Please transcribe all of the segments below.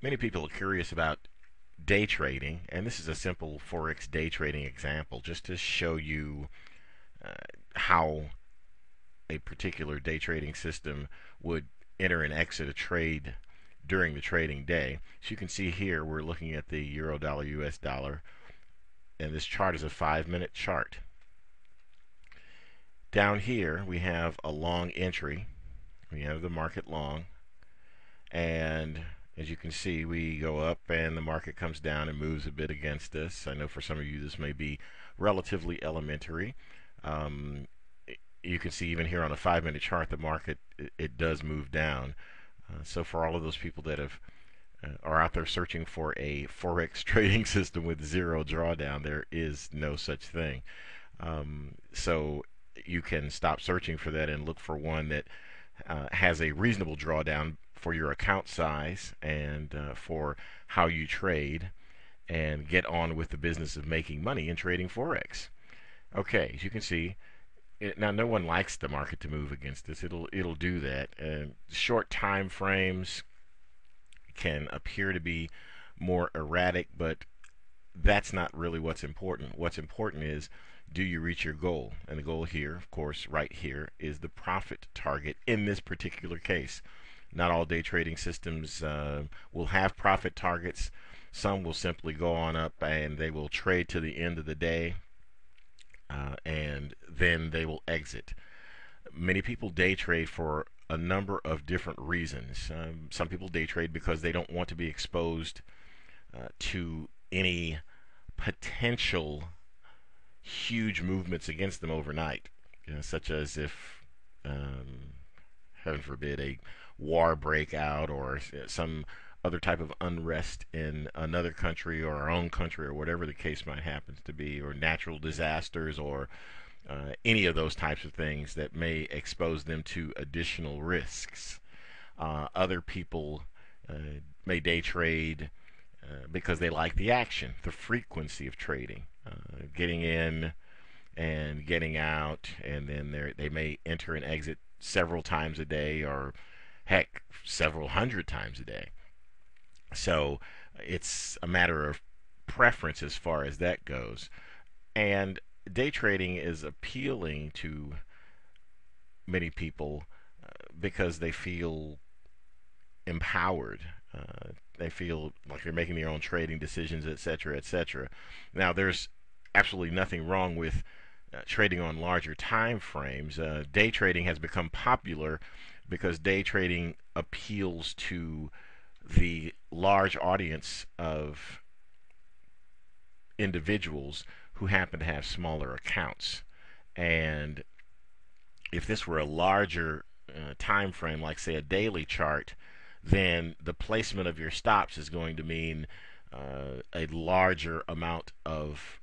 Many people are curious about day trading, and this is a simple Forex day trading example just to show you how a particular day trading system would enter and exit a trade during the trading day. So you can see here we're looking at the euro dollar, US dollar, and this chart is a 5-minute chart. Down here we have a long entry. We have the market long, and as you can see we go up and the market comes down and moves a bit against us. I know for some of you this may be relatively elementary. You can see even here on a 5-minute chart the market it does move down. So for all of those people that are out there searching for a Forex trading system with zero drawdown, there is no such thing. So you can stop searching for that and look for one that has a reasonable drawdown for your account size and for how you trade, and get on with the business of making money in trading Forex. Okay, as you can see, now no one likes the market to move against us. It'll do that. Short time frames can appear to be more erratic, but that's not really what's important. What's important is, do you reach your goal? And the goal here, of course, right here, is the profit target in this particular case. Not all day trading systems will have profit targets. Some will simply go on up and they will trade to the end of the day, and then they will exit. Many people day trade for a number of different reasons. Some people day trade because they don't want to be exposed to any potential huge movements against them overnight, such as if, heaven forbid, a war breakout or some other type of unrest in another country or our own country, or whatever the case might happen to be, or natural disasters, or any of those types of things that may expose them to additional risks. Other people may day trade because they like the action, the frequency of trading, getting in and getting out, and then they may enter and exit several times a day, or heck, several hundred times a day. So it's a matter of preference as far as that goes. And day trading is appealing to many people because they feel empowered. They feel like they're making their own trading decisions, etc., etc. Now, there's absolutely nothing wrong with trading on larger time frames. Day trading has become popular because day trading appeals to the large audience of individuals who happen to have smaller accounts. And if this were a larger time frame, like say a daily chart, then the placement of your stops is going to mean a larger amount of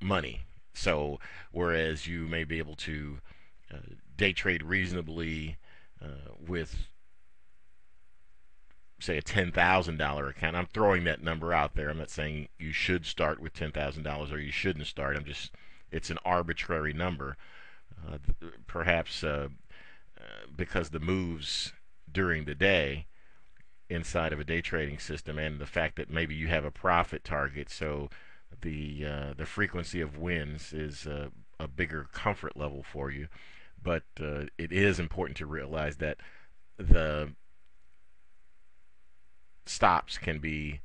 money. So whereas you may be able to day trade reasonably with say a $10,000 account. I'm throwing that number out there. I'm not saying you should start with $10,000 or you shouldn't start. I'm just, it's an arbitrary number, perhaps because the moves during the day inside of a day trading system, and the fact that maybe you have a profit target, so the frequency of wins is a bigger comfort level for you. But it is important to realize that the stops can be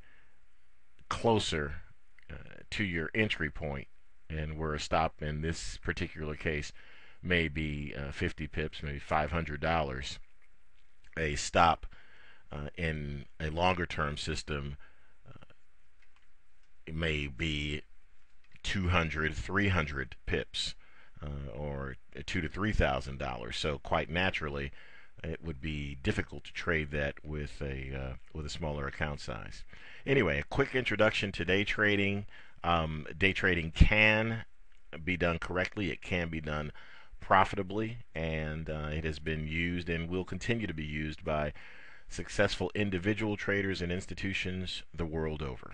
closer to your entry point, and where a stop in this particular case may be 50 pips, maybe $500. A stop in a longer term system may be 200, 300 pips or $2,000 to $3,000. So quite naturally, it would be difficult to trade that with a smaller account size. Anyway, a quick introduction to day trading. Day trading can be done correctly. It can be done profitably, and it has been used and will continue to be used by successful individual traders and institutions the world over.